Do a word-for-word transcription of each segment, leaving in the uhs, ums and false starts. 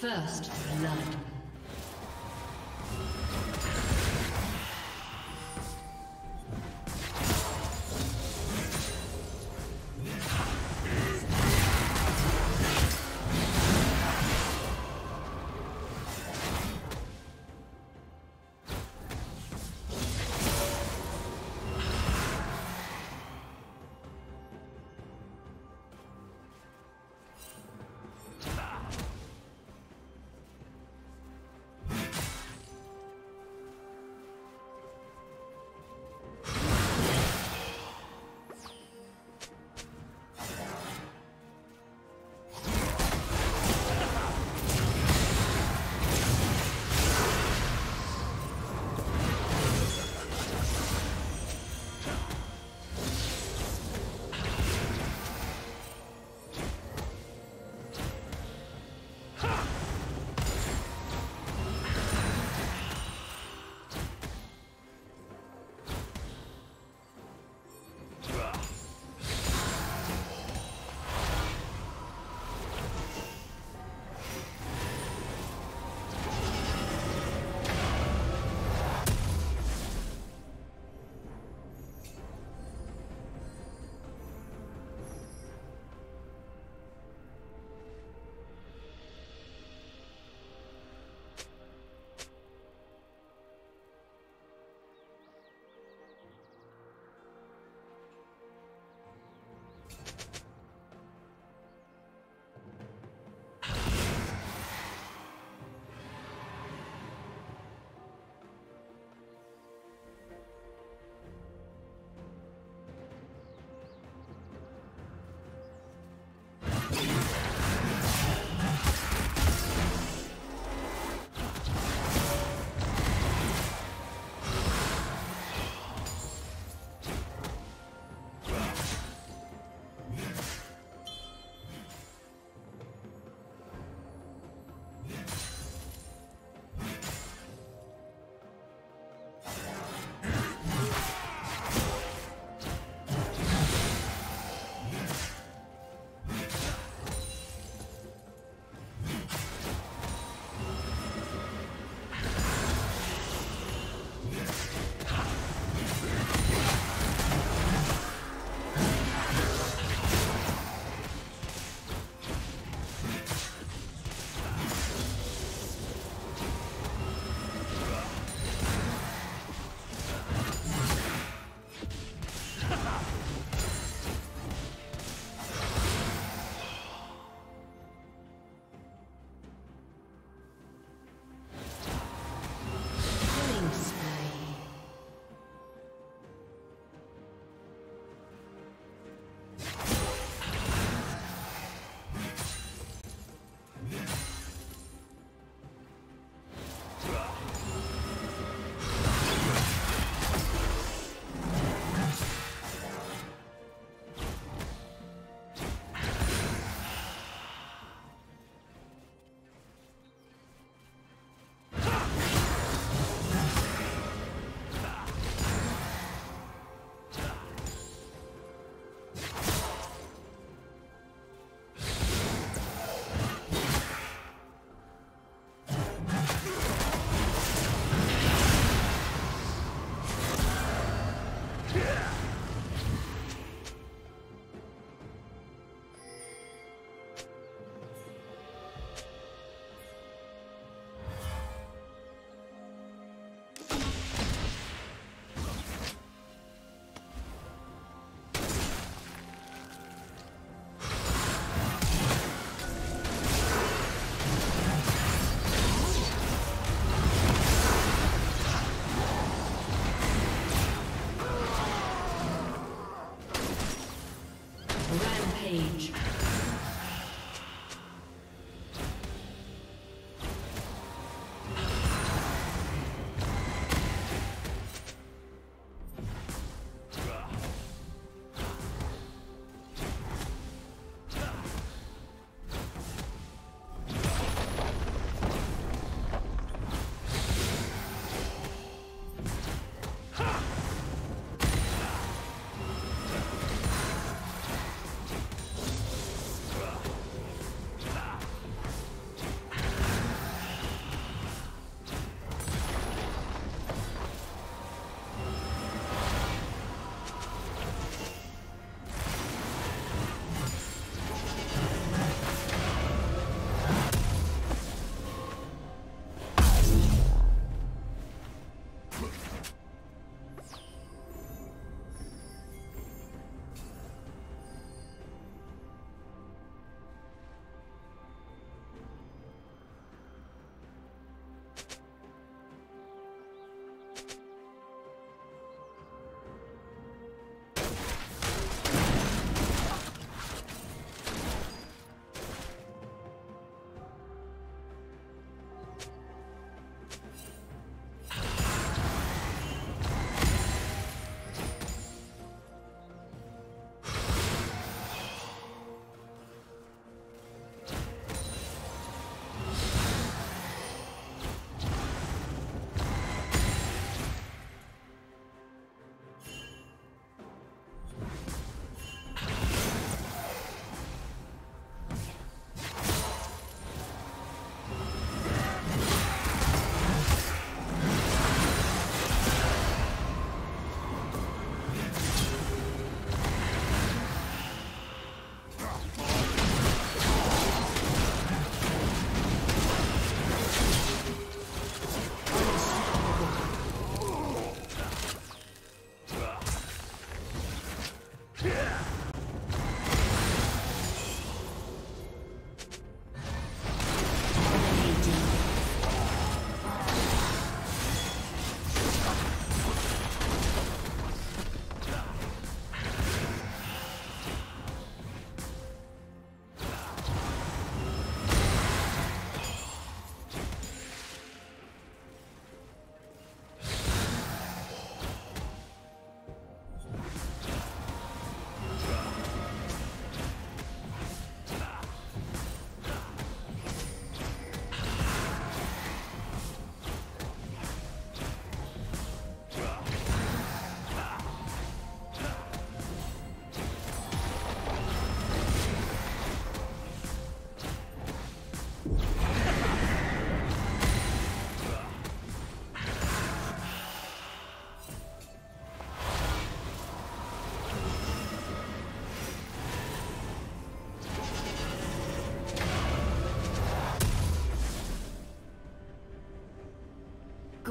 First blood.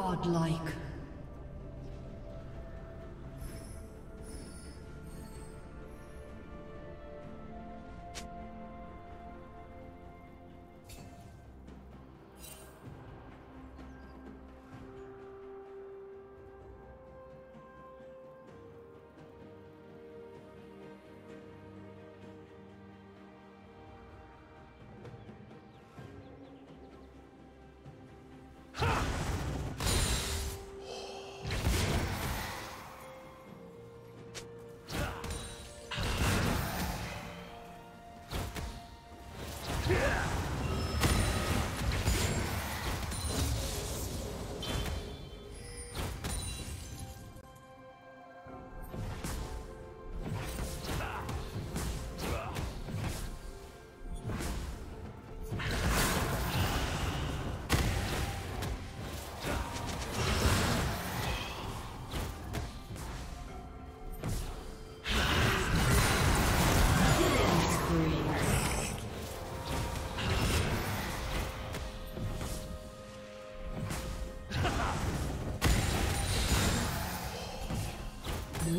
Godlike. Blue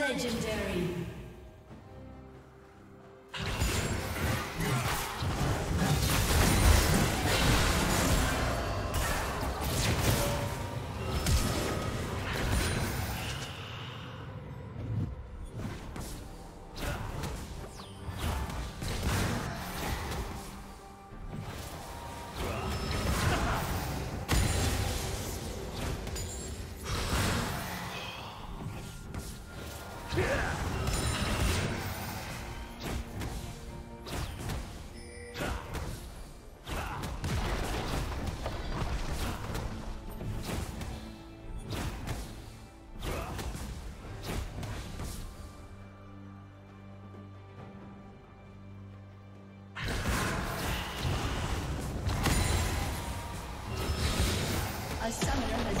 Legendary. A summoner has